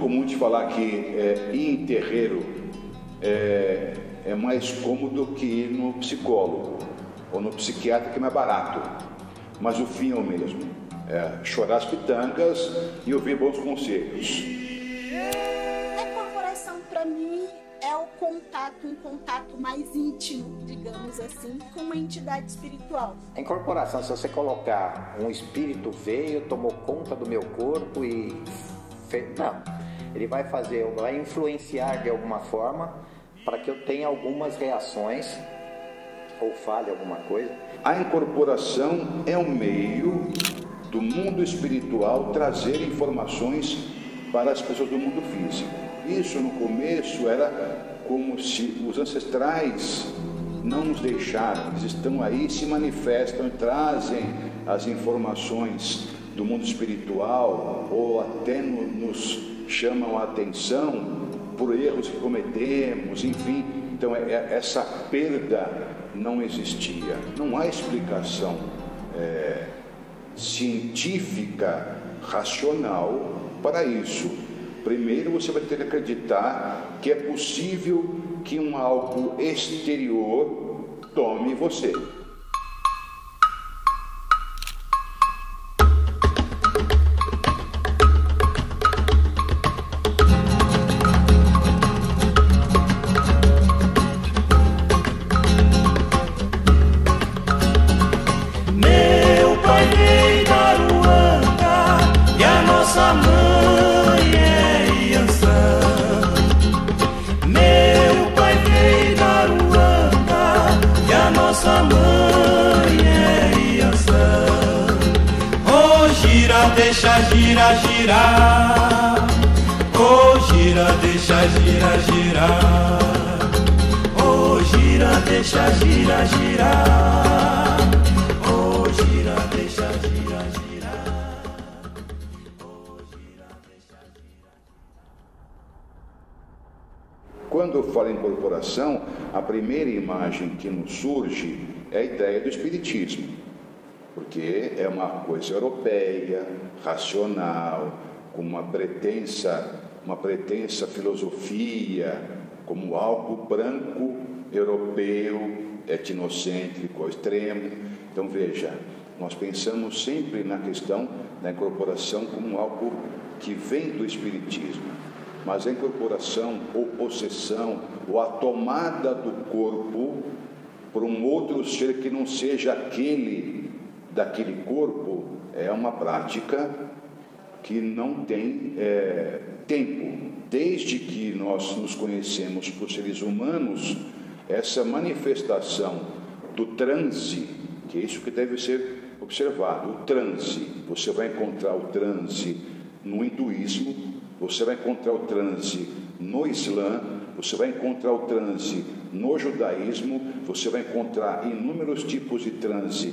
comum de falar que ir em terreiro é mais cômodo que ir no psicólogo ou no psiquiatra, que é mais barato. Mas o fim é o mesmo. É chorar as pitangas e ouvir bons conselhos. A corporação, para mim, é o contato, um contato mais íntimo, digamos assim, com uma entidade espiritual. A incorporação, se você colocar um espírito veio, tomou conta do meu corpo e... Não, ele vai fazer, vai influenciar de alguma forma para que eu tenha algumas reações ou fale alguma coisa. A incorporação é um meio do mundo espiritual trazer informações para as pessoas do mundo físico. Isso no começo era como se os ancestrais não nos deixaram, eles estão aí, se manifestam e trazem as informações do mundo espiritual, ou até nos chamam a atenção por erros que cometemos, enfim. Então essa perda não existia, não há explicação científica, racional para isso. Primeiro você vai ter que acreditar que é possível que um algo exterior tome você. Quando eu falo em incorporação, a primeira imagem que nos surge é a ideia do espiritismo, porque é uma coisa europeia, racional, com uma pretensa filosofia, como algo branco, europeu, etnocêntrico ao extremo. Então veja, nós pensamos sempre na questão da incorporação como algo que vem do espiritismo. Mas a incorporação ou possessão ou a tomada do corpo por um outro ser que não seja aquele daquele corpo é uma prática que não tem tempo. Desde que nós nos conhecemos por seres humanos, essa manifestação do transe, que é isso que deve ser observado, o transe. Você vai encontrar o transe no hinduísmo, você vai encontrar o transe no Islã, você vai encontrar o transe no judaísmo, você vai encontrar inúmeros tipos de transe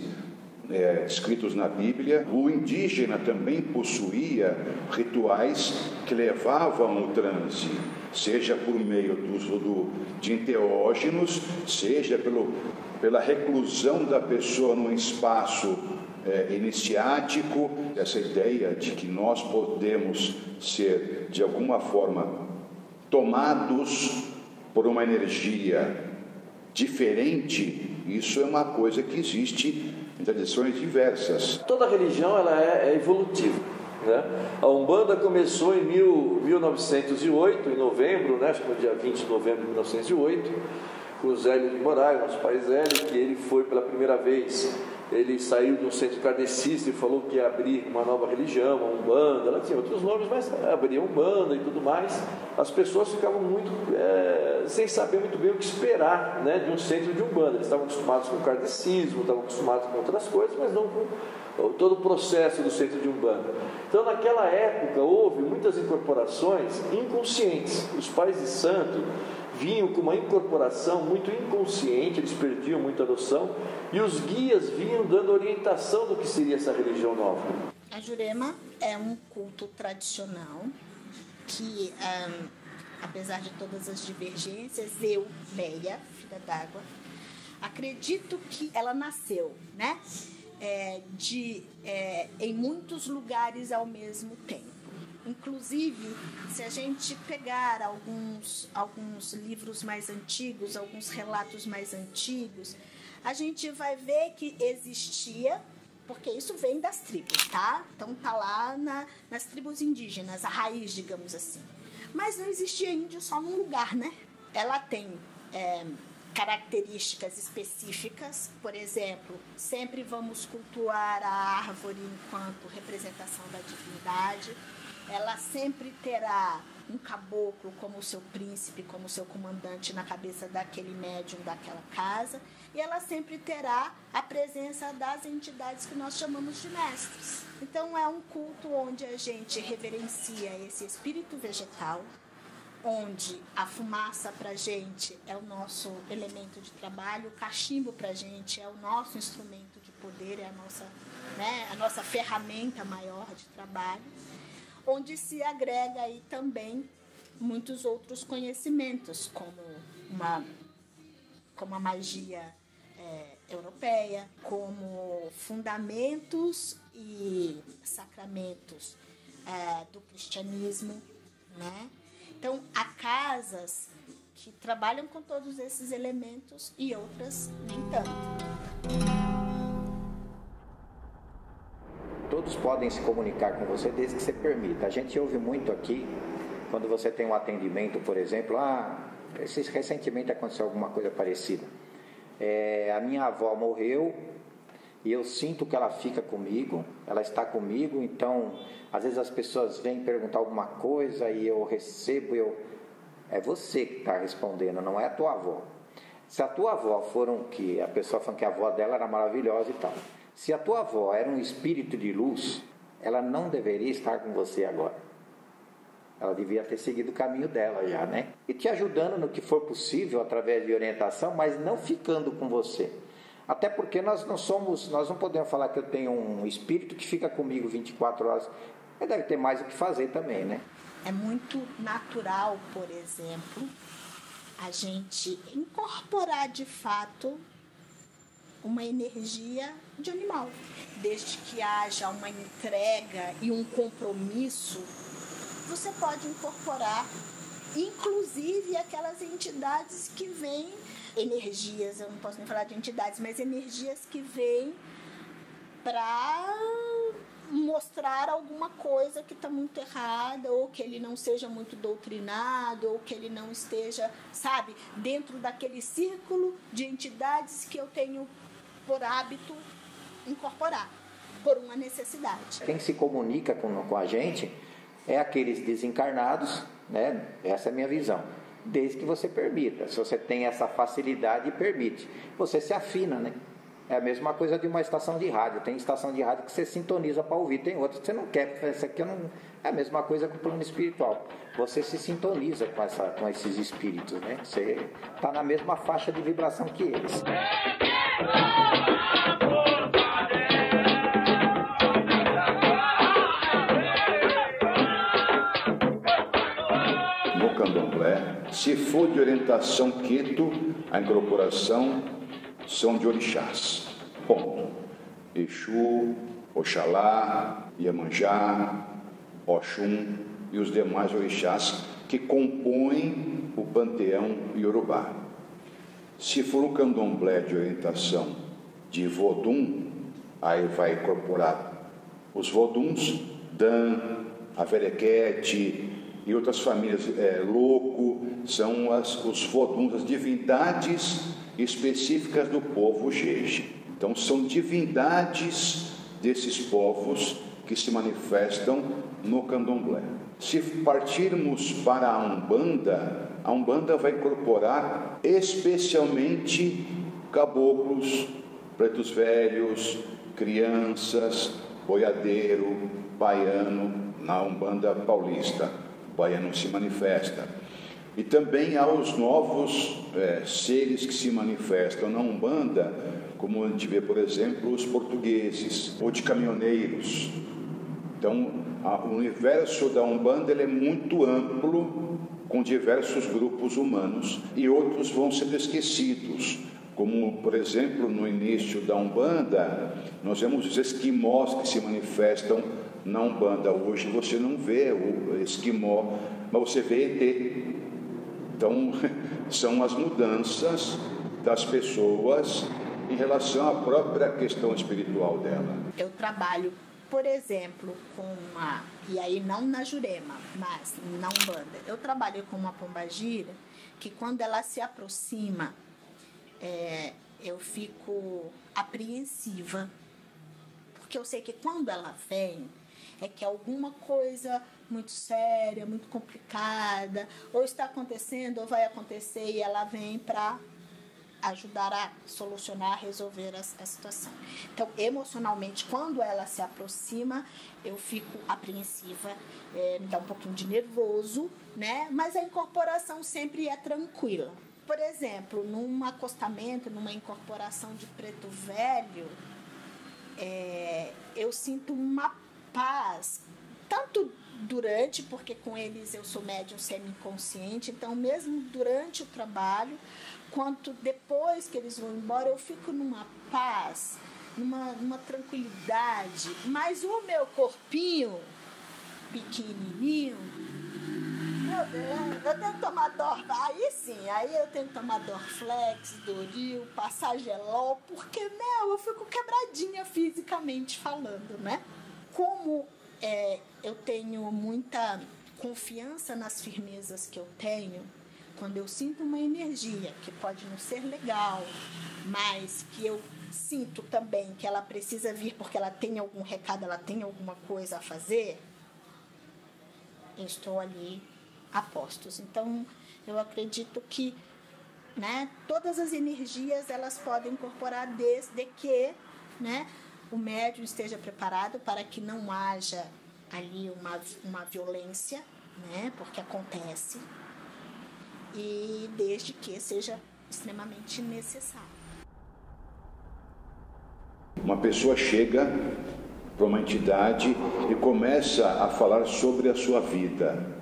descritos na Bíblia. O indígena também possuía rituais que levavam o transe, seja por meio do uso de enteógenos, seja pela reclusão da pessoa num espaço iniciático. Essa ideia de que nós podemos ser, de alguma forma, tomados por uma energia diferente, isso é uma coisa que existe em tradições diversas. Toda religião ela é evolutiva, né? A Umbanda começou em 1908, em novembro, né? Acho que no dia 20 de novembro de 1908, com o Zélio de Moraes, nosso pai Zélio, que ele foi pela primeira vez... Ele saiu de um centro kardecista e falou que ia abrir uma nova religião, a Umbanda. Ela tinha outros nomes, mas abria Umbanda e tudo mais. As pessoas ficavam muito sem saber muito bem o que esperar, né, de um centro de Umbanda. Eles estavam acostumados com o kardecismo, estavam acostumados com outras coisas, mas não com todo o processo do centro de Umbanda. Então, naquela época, houve muitas incorporações inconscientes. Os pais de santo vinham com uma incorporação muito inconsciente, eles perdiam muita noção, e os guias vinham dando orientação do que seria essa religião nova. A Jurema é um culto tradicional que, apesar de todas as divergências, eu, Leia, filha d'água, acredito que ela nasceu, né? Em muitos lugares ao mesmo tempo. Inclusive, se a gente pegar alguns livros mais antigos, alguns relatos mais antigos, a gente vai ver que existia, porque isso vem das tribos, tá? Então tá lá nas tribos indígenas, a raiz, digamos assim. Mas não existia índio só num lugar, né? Ela tem características específicas, por exemplo, sempre vamos cultuar a árvore enquanto representação da divindade. Ela sempre terá um caboclo como seu príncipe, como seu comandante na cabeça daquele médium daquela casa. E ela sempre terá a presença das entidades que nós chamamos de mestres. Então é um culto onde a gente reverencia esse espírito vegetal, onde a fumaça pra gente é o nosso elemento de trabalho, o cachimbo pra gente é o nosso instrumento de poder, é a nossa ferramenta maior de trabalho, onde se agrega aí também muitos outros conhecimentos, como a magia europeia, como fundamentos e sacramentos do cristianismo, né? Então, há casas que trabalham com todos esses elementos e outras nem tanto. Todos podem se comunicar com você desde que você permita. A gente ouve muito aqui, quando você tem um atendimento, por exemplo, recentemente aconteceu alguma coisa parecida. A minha avó morreu e eu sinto que ela fica comigo, ela está comigo, então às vezes as pessoas vêm perguntar alguma coisa e eu recebo, é você que está respondendo, não é a tua avó. Se a tua avó for a pessoa falando que a avó dela era maravilhosa e tal, se a tua avó era um espírito de luz, ela não deveria estar com você agora. Ela devia ter seguido o caminho dela já, né? E te ajudando no que for possível, através de orientação, mas não ficando com você. Até porque nós não podemos falar que eu tenho um espírito que fica comigo 24 horas. Ele deve ter mais o que fazer também, né? É muito natural, por exemplo, a gente incorporar de fato uma energia de animal, desde que haja uma entrega e um compromisso. Você pode incorporar, inclusive, aquelas entidades que vêm, energias, eu não posso nem falar de entidades, mas energias que vêm para mostrar alguma coisa que está muito errada, ou que ele não seja muito doutrinado, ou que ele não esteja, sabe, dentro daquele círculo de entidades que eu tenho por hábito incorporar, por uma necessidade. Quem se comunica com a gente é aqueles desencarnados, né? Essa é a minha visão. Desde que você permita. Se você tem essa facilidade, permite. Você se afina, né? É a mesma coisa de uma estação de rádio. Tem estação de rádio que você sintoniza para ouvir, tem outra que você não quer. Essa aqui não... É a mesma coisa com o plano espiritual. Você se sintoniza com esses espíritos, né? Você está na mesma faixa de vibração que eles. No candomblé, se for de orientação queto, a incorporação são de orixás, ponto. Exu, Oxalá, Iemanjá, Oxum e os demais orixás que compõem o panteão Iorubá. Se for um candomblé de orientação de Vodum, aí vai incorporar os Voduns, Dan, Averequete e outras famílias, Loco, são os Voduns, as divindades específicas do povo Jeje. Então são divindades desses povos que se manifestam no candomblé. Se partirmos para a Umbanda vai incorporar especialmente caboclos, pretos velhos, crianças, boiadeiro, baiano. Na Umbanda paulista, o baiano se manifesta. E também há os novos seres que se manifestam na Umbanda, como a gente vê, por exemplo, os portugueses ou de caminhoneiros. Então, o universo da Umbanda ele é muito amplo, com diversos grupos humanos, e outros vão sendo esquecidos. Como, por exemplo, no início da Umbanda, nós vemos os esquimós que se manifestam Na Umbanda hoje você não vê o esquimó, mas você vê ET. Então, são as mudanças das pessoas em relação à própria questão espiritual dela. Eu trabalho, por exemplo, com uma... E aí não na Jurema, mas na Umbanda. Eu trabalho com uma pombagira que quando ela se aproxima, eu fico apreensiva. Porque eu sei que quando ela vem, é que alguma coisa muito séria, muito complicada, ou está acontecendo, ou vai acontecer, e ela vem para ajudar a solucionar, a resolver a situação. Então, emocionalmente, quando ela se aproxima, eu fico apreensiva, me dá um pouquinho de nervoso, né? Mas a incorporação sempre é tranquila. Por exemplo, num acostamento, numa incorporação de preto velho, eu sinto uma paz, tanto durante, porque com eles eu sou médium semi-inconsciente, então mesmo durante o trabalho, quanto depois que eles vão embora, eu fico numa paz, numa tranquilidade, mas o meu corpinho pequenininho, meu Deus, eu tenho que tomar aí eu tenho que tomar Dorflex, Doril, passar gelol, porque, meu, eu fico quebradinha fisicamente falando, né? Como eu tenho muita confiança nas firmezas que eu tenho, quando eu sinto uma energia que pode não ser legal, mas que eu sinto também que ela precisa vir porque ela tem algum recado, ela tem alguma coisa a fazer, eu estou ali a postos. Então, eu acredito que, né, todas as energias elas podem incorporar desde que, né, o médium esteja preparado para que não haja ali uma violência, né, porque acontece, e desde que seja extremamente necessário. Uma pessoa chega para uma entidade e começa a falar sobre a sua vida,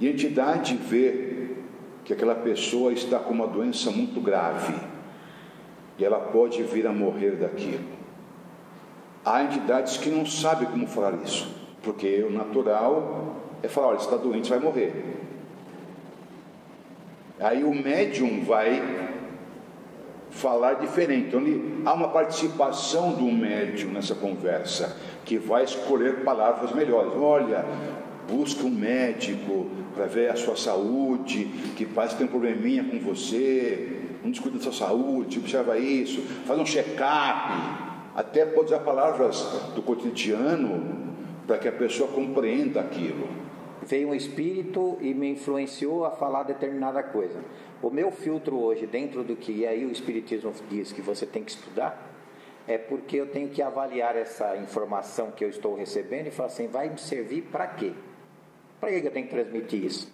e a entidade vê que aquela pessoa está com uma doença muito grave e ela pode vir a morrer daquilo. Há entidades que não sabem como falar isso, porque o natural é falar, olha, você está doente, você vai morrer. Aí o médium vai falar diferente. Então, há uma participação do médium nessa conversa, que vai escolher palavras melhores. Olha, busca um médico para ver a sua saúde, que parece que tem um probleminha com você, não descuida da sua saúde, observa isso, faz um check-up. Até pode usar palavras do cotidiano para que a pessoa compreenda aquilo. Veio um espírito e me influenciou a falar determinada coisa. O meu filtro hoje, dentro do que aí o Espiritismo diz que você tem que estudar, é porque eu tenho que avaliar essa informação que eu estou recebendo e falar assim, vai me servir para quê? Para que eu tenho que transmitir isso?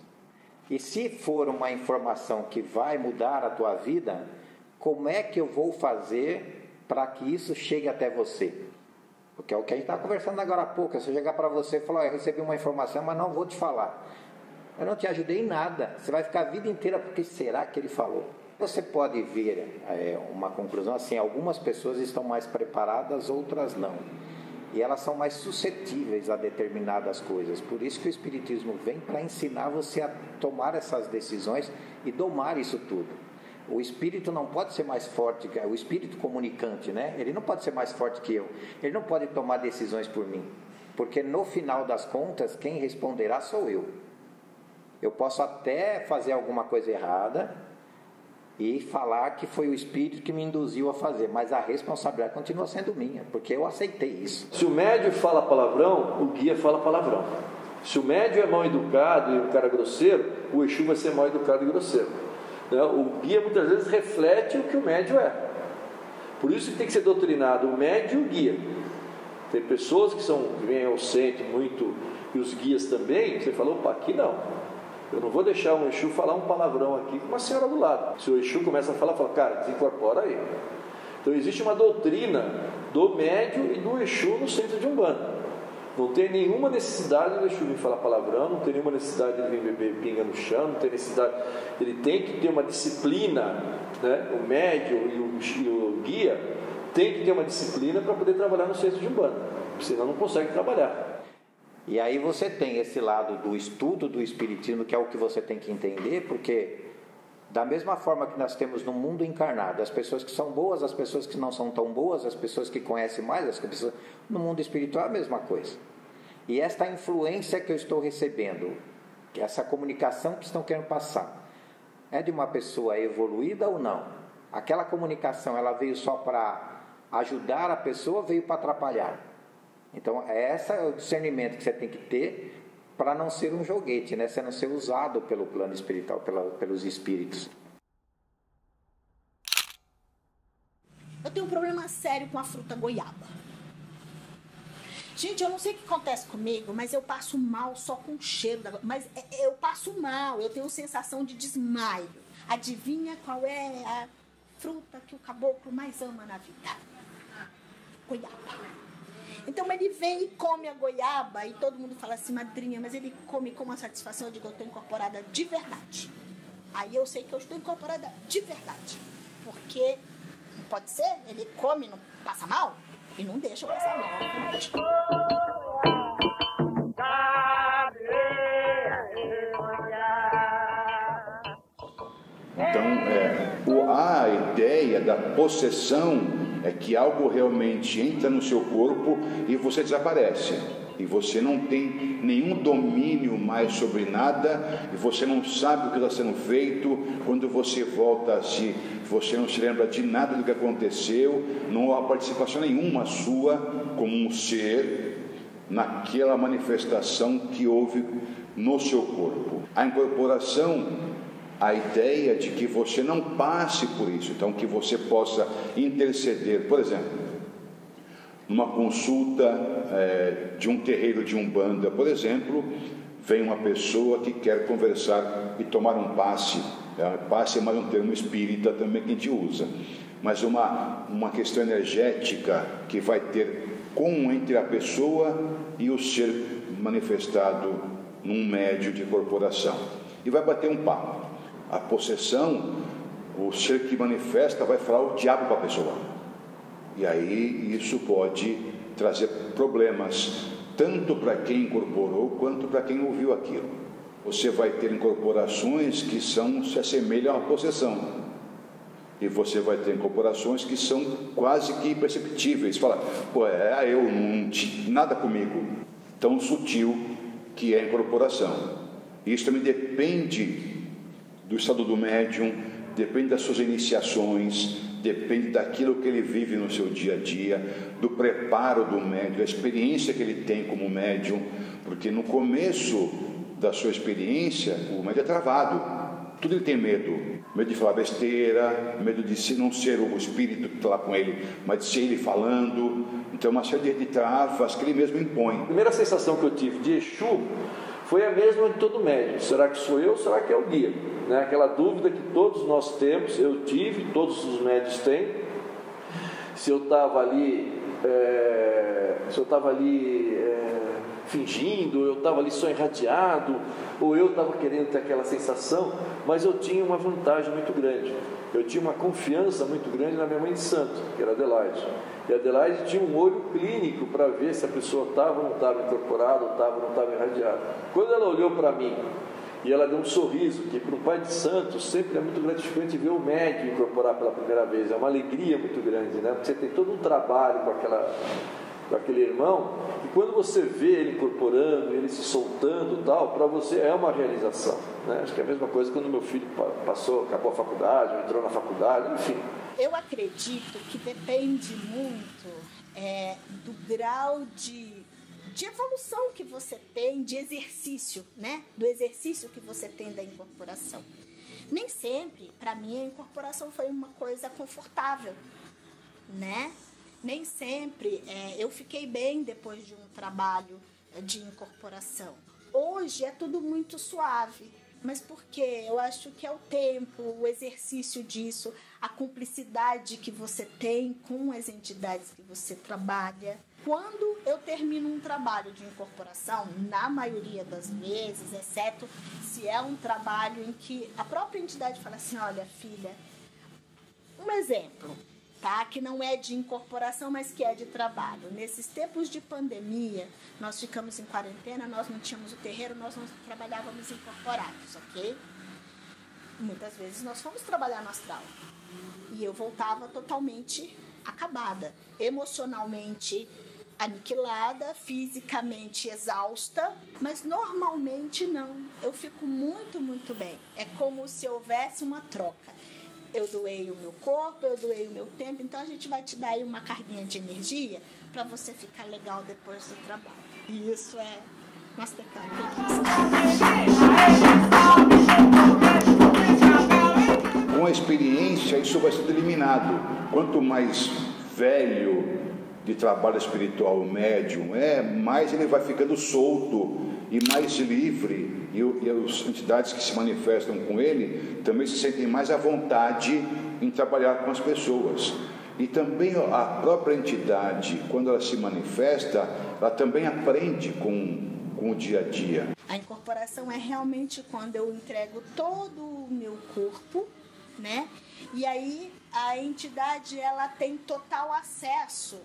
E se for uma informação que vai mudar a tua vida, como é que eu vou fazer para que isso chegue até você? Porque é o que a gente está conversando agora há pouco. Se eu chegar para você e falar, eu recebi uma informação, mas não vou te falar, eu não te ajudei em nada, você vai ficar a vida inteira, porque será que ele falou? Você pode ver uma conclusão assim, algumas pessoas estão mais preparadas, outras não, e elas são mais suscetíveis a determinadas coisas. Por isso que o Espiritismo vem para ensinar você a tomar essas decisões e domar isso tudo. O espírito não pode ser mais forte, o espírito comunicante, né? Ele não pode ser mais forte que eu. Ele não pode tomar decisões por mim. Porque no final das contas, quem responderá sou eu. Eu posso até fazer alguma coisa errada e falar que foi o espírito que me induziu a fazer, mas a responsabilidade continua sendo minha, porque eu aceitei isso. Se o médium fala palavrão, o guia fala palavrão. Se o médium é mal educado e o cara é grosseiro, o Exu vai ser mal educado e grosseiro. O guia muitas vezes reflete o que o médium é. Por isso que tem que ser doutrinado o médium e o guia. Tem pessoas que vêm ao centro muito, e os guias também. Você fala, opa, aqui não, eu não vou deixar um Exu falar um palavrão aqui com uma senhora do lado. Se o Exu começa a falar, fala, cara, desincorpora aí. Então existe uma doutrina do médium e do Exu no centro de Umbanda. Não tem nenhuma necessidade do Exu vir falar palavrão, não tem nenhuma necessidade de vir beber pinga no chão, não tem necessidade. Ele tem que ter uma disciplina, né? O médium e o guia tem que ter uma disciplina para poder trabalhar no centro de Umbanda, senão não consegue trabalhar. E aí você tem esse lado do estudo do Espiritismo, que é o que você tem que entender, porque da mesma forma que nós temos no mundo encarnado as pessoas que são boas, as pessoas que não são tão boas, as pessoas que conhecem mais, as pessoas... no mundo espiritual é a mesma coisa. E esta influência que eu estou recebendo, essa comunicação que estão querendo passar, é de uma pessoa evoluída ou não? Aquela comunicação, ela veio só para ajudar a pessoa, veio para atrapalhar? Então, esse é o discernimento que você tem que ter para não ser um joguete, né? Você não ser usado pelo plano espiritual, pelos espíritos. Eu tenho um problema sério com a fruta goiaba. Gente, eu não sei o que acontece comigo, mas eu passo mal só com o cheiro da goiaba. Mas eu passo mal, eu tenho sensação de desmaio. Adivinha qual é a fruta que o caboclo mais ama na vida? Goiaba. Então ele vem e come a goiaba e todo mundo fala assim, madrinha, mas ele come com uma satisfação. Eu digo, eu estou incorporada de verdade. Aí eu sei que eu estou incorporada de verdade. Porque, não pode ser, ele come, não passa mal e não deixa eu passar mal. Então, a ideia da possessão é que algo realmente entra no seu corpo e você desaparece. E você não tem nenhum domínio mais sobre nada, e você não sabe o que está sendo feito. Quando você volta a si, você não se lembra de nada do que aconteceu, não há participação nenhuma sua como um ser naquela manifestação que houve no seu corpo. A incorporação... a ideia de que você não passe por isso, então que você possa interceder, por exemplo, numa consulta de um terreiro de Umbanda, por exemplo, vem uma pessoa que quer conversar e tomar um passe. Passe é mais um termo espírita também que a gente usa, mas uma questão energética que vai ter como entre a pessoa e o ser manifestado num médio de corporação, e vai bater um papo. A possessão, o ser que manifesta vai falar o diabo para a pessoa. E aí isso pode trazer problemas, tanto para quem incorporou, quanto para quem ouviu aquilo. Você vai ter incorporações que se assemelham a uma possessão. E você vai ter incorporações que são quase que imperceptíveis. Fala, pô, eu não tinha nada comigo. Tão sutil que é a incorporação. Isso também depende do estado do médium, depende das suas iniciações, depende daquilo que ele vive no seu dia a dia, do preparo do médium, da experiência que ele tem como médium, porque no começo da sua experiência, o médium é travado. Tudo ele tem medo. Medo de falar besteira, medo de se não ser o espírito que está lá com ele, mas de ser ele falando. Então, uma série de travas que ele mesmo impõe. A primeira sensação que eu tive de Exu foi a mesma de todo médium. Será que sou eu? Será que é o guia? Né? Aquela dúvida que todos nós temos, eu tive, todos os médios têm. Se eu estava ali, fingindo, eu estava ali só irradiado, ou eu estava querendo ter aquela sensação, mas eu tinha uma vantagem muito grande. Eu tinha uma confiança muito grande na minha mãe de santo, que era Adelaide. E Adelaide tinha um olho clínico para ver se a pessoa estava ou não estava incorporada, ou estava ou não estava irradiada. Quando ela olhou para mim, e ela deu um sorriso, que para um pai de santo sempre é muito gratificante ver o médium incorporar pela primeira vez. É uma alegria muito grande, né? Porque você tem todo um trabalho com aquele irmão, e quando você vê ele incorporando, ele se soltando e tal, para você é uma realização, né? Acho que é a mesma coisa quando meu filho acabou a faculdade, entrou na faculdade, enfim. Eu acredito que depende muito do grau de evolução que você tem, de exercício, né? Do exercício que você tem da incorporação. Nem sempre, para mim, a incorporação foi uma coisa confortável, né? Nem sempre eu fiquei bem depois de um trabalho de incorporação. Hoje é tudo muito suave, mas porque eu acho que é o tempo, o exercício disso, a cumplicidade que você tem com as entidades que você trabalha. Quando eu termino um trabalho de incorporação, na maioria das vezes, exceto se é um trabalho em que a própria entidade fala assim, olha, filha, um exemplo... tá? Que não é de incorporação, mas que é de trabalho. Nesses tempos de pandemia, nós ficamos em quarentena, nós não tínhamos o terreiro, nós não trabalhávamos incorporados, ok? Muitas vezes nós fomos trabalhar no astral e eu voltava totalmente acabada, emocionalmente aniquilada, fisicamente exausta, mas normalmente não. Eu fico muito, muito bem. É como se houvesse uma troca. Eu doei o meu corpo, eu doei o meu tempo, então a gente vai te dar aí uma carguinha de energia para você ficar legal depois do trabalho. E isso é Mastercard. Com a experiência, isso vai sendo eliminado. Quanto mais velho de trabalho espiritual o médium é, mais ele vai ficando solto e mais livre. E as entidades que se manifestam com ele também se sentem mais à vontade em trabalhar com as pessoas. E também a própria entidade, quando ela se manifesta, ela também aprende com o dia a dia. A incorporação é realmente quando eu entrego todo o meu corpo, né? E aí a entidade, ela tem total acesso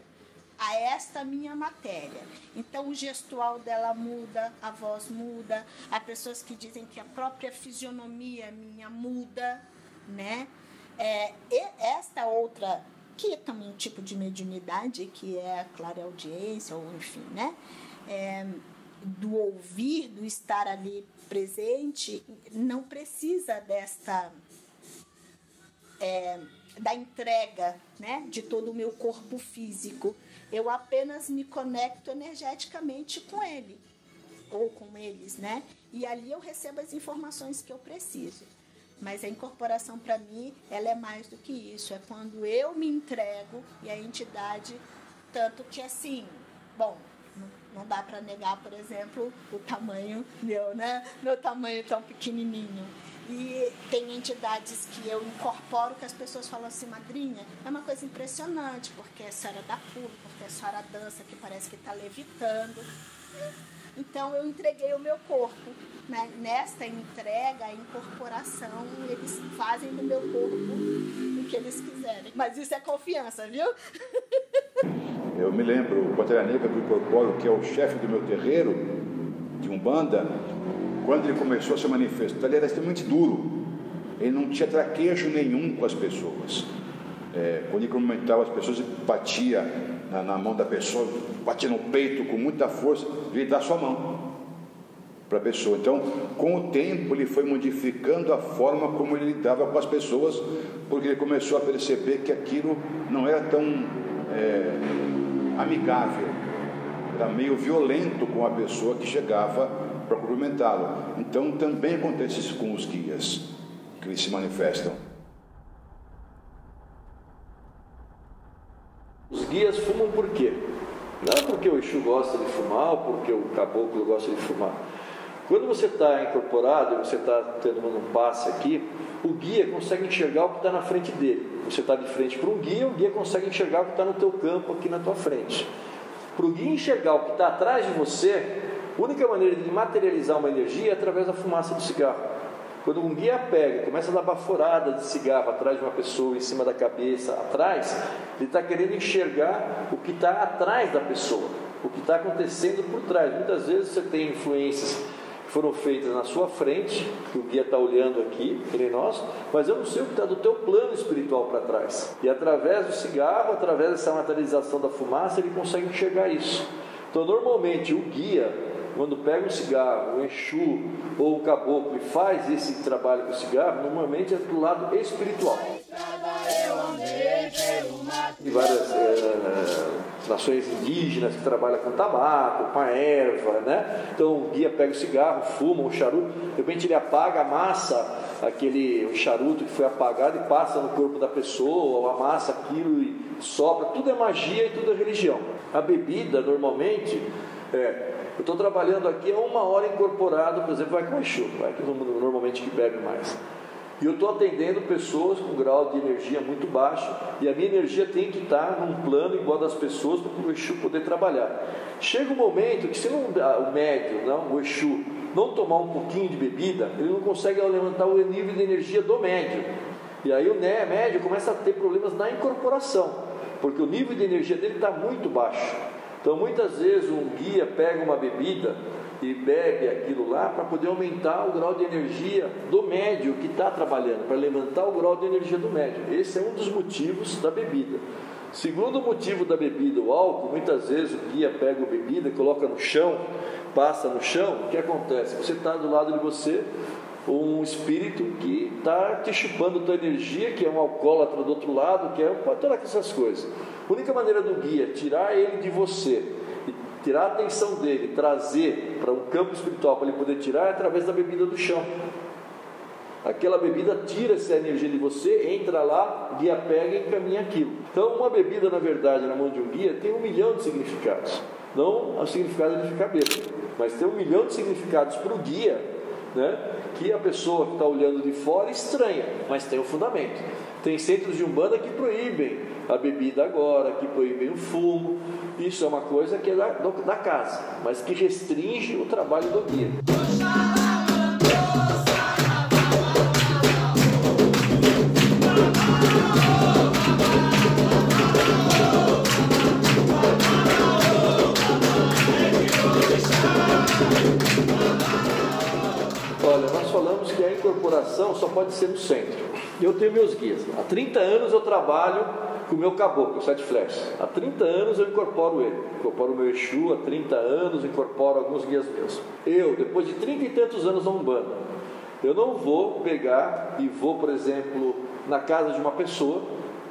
a esta minha matéria. Então o gestual dela muda, a voz muda, há pessoas que dizem que a própria fisionomia minha muda, né? E esta outra, que é também um tipo de mediunidade, que é a clareaudiência, ou enfim, né? Do ouvir, do estar ali presente, não precisa desta... da entrega, né, de todo o meu corpo físico. Eu apenas me conecto energeticamente com ele, ou com eles, né? E ali eu recebo as informações que eu preciso. Mas a incorporação, para mim, ela é mais do que isso. É quando eu me entrego e a entidade, tanto que assim, bom, não dá para negar, por exemplo, o tamanho meu, né? Meu tamanho tão pequenininho. E tem entidades que eu incorporo que as pessoas falam assim, madrinha, é uma coisa impressionante, porque a senhora dá pulo, porque a senhora dança, que parece que está levitando. Então eu entreguei o meu corpo, né? Nesta entrega, a incorporação, eles fazem do meu corpo o que eles quiserem. Mas isso é confiança, viu? Eu me lembro, o Bateria Negra que eu incorporo, que é o chefe do meu terreiro, de Umbanda, quando ele começou a se manifestar, ele era extremamente duro. Ele não tinha traquejo nenhum com as pessoas. Quando ele comentava as pessoas, ele batia na mão da pessoa, batia no peito com muita força, ele dá sua mão para a pessoa. Então, com o tempo, ele foi modificando a forma como ele lidava com as pessoas, porque ele começou a perceber que aquilo não era tão amigável. Era meio violento com a pessoa que chegava para cumprimentá-lo. Então também acontece isso com os guias, que eles se manifestam. Os guias fumam por quê? Não porque o Exu gosta de fumar ou porque o caboclo gosta de fumar. Quando você está incorporado e você está tendo um passe aqui, o guia consegue enxergar o que está na frente dele. Você está de frente para um guia, o guia consegue enxergar o que está no teu campo aqui na tua frente. Para o guia enxergar o que está atrás de você, a única maneira de materializar uma energia é através da fumaça do cigarro. Quando um guia pega, começa a dar baforada de cigarro atrás de uma pessoa, em cima da cabeça, atrás, ele está querendo enxergar o que está atrás da pessoa, o que está acontecendo por trás. Muitas vezes você tem influências que foram feitas na sua frente, que o guia está olhando aqui, entre nós, mas eu não sei o que está do teu plano espiritual para trás. E através do cigarro, através dessa materialização da fumaça, ele consegue enxergar isso. Então, normalmente, o guia, quando pega um cigarro, um Exu ou um caboclo e faz esse trabalho com o cigarro, normalmente é do lado espiritual. Tem várias nações indígenas que trabalham com tabaco, com erva, né? Então o guia pega o cigarro, fuma um charuto, de repente ele apaga, amassa aquele charuto que foi apagado e passa no corpo da pessoa, ou amassa aquilo e sopra. Tudo é magia e tudo é religião. A bebida, normalmente, eu estou trabalhando aqui há uma hora incorporado, por exemplo, vai com Exu, vai que todo mundo normalmente que bebe mais. E eu estou atendendo pessoas com grau de energia muito baixo, e a minha energia tem que estar num plano igual das pessoas para o Exu poder trabalhar. Chega um momento que se não, o médium, não, o Exu, não tomar um pouquinho de bebida, ele não consegue levantar o nível de energia do médium. E aí o médio começa a ter problemas na incorporação, porque o nível de energia dele está muito baixo. Então muitas vezes um guia pega uma bebida e bebe aquilo lá para poder aumentar o grau de energia do médio que está trabalhando, para levantar o grau de energia do médio. Esse é um dos motivos da bebida. Segundo motivo da bebida, o álcool, muitas vezes o guia pega a bebida e coloca no chão, passa no chão. O que acontece? Você está do lado de você, um espírito que está te chupando a tua energia, que é um alcoólatra do outro lado, que é todas essas coisas. A única maneira do guia tirar ele de você, tirar a atenção dele, trazer para um campo espiritual para ele poder tirar, é através da bebida do chão. Aquela bebida tira essa energia de você, entra lá, guia pega e encaminha aquilo. Então uma bebida, na verdade, na mão de um guia tem 1 milhão de significados. Não o significado de ficar bêbado, mas tem 1 milhão de significados para o guia, né? Que a pessoa que está olhando de fora estranha, mas tem um fundamento. Tem centros de Umbanda que proíbem a bebida agora, que proíbem o fumo. Isso é uma coisa que é da casa, mas que restringe o trabalho do guia. Olha, nós falamos que a incorporação só pode ser no centro. Eu tenho meus guias. Há 30 anos eu trabalho com o meu caboclo, o sete flechas. Há 30 anos eu incorporo ele. Incorporo o meu Exu há 30 anos, incorporo alguns guias meus. Eu, depois de 30 e tantos anos na Umbanda, eu não vou pegar e vou, por exemplo, na casa de uma pessoa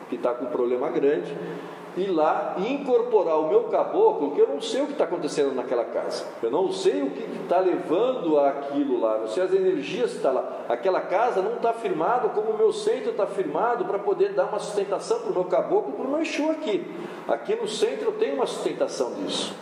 que está com um problema grande, ir lá e incorporar o meu caboclo, que eu não sei o que está acontecendo naquela casa, eu não sei o que está levando aquilo lá, não sei as energias que estão lá. Aquela casa não está firmada como o meu centro está firmado para poder dar uma sustentação para o meu caboclo, para o meu Exu aqui. Aqui no centro eu tenho uma sustentação disso,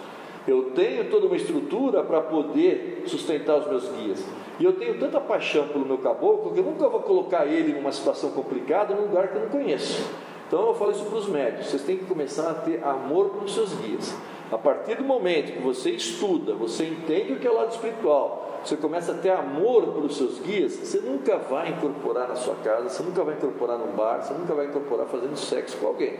eu tenho toda uma estrutura para poder sustentar os meus guias. E eu tenho tanta paixão pelo meu caboclo que eu nunca vou colocar ele numa situação complicada, num lugar que eu não conheço. Então eu falo isso para os médios, vocês têm que começar a ter amor pelos seus guias. A partir do momento que você estuda, você entende o que é o lado espiritual, você começa a ter amor pelos seus guias, você nunca vai incorporar na sua casa, você nunca vai incorporar num bar, você nunca vai incorporar fazendo sexo com alguém.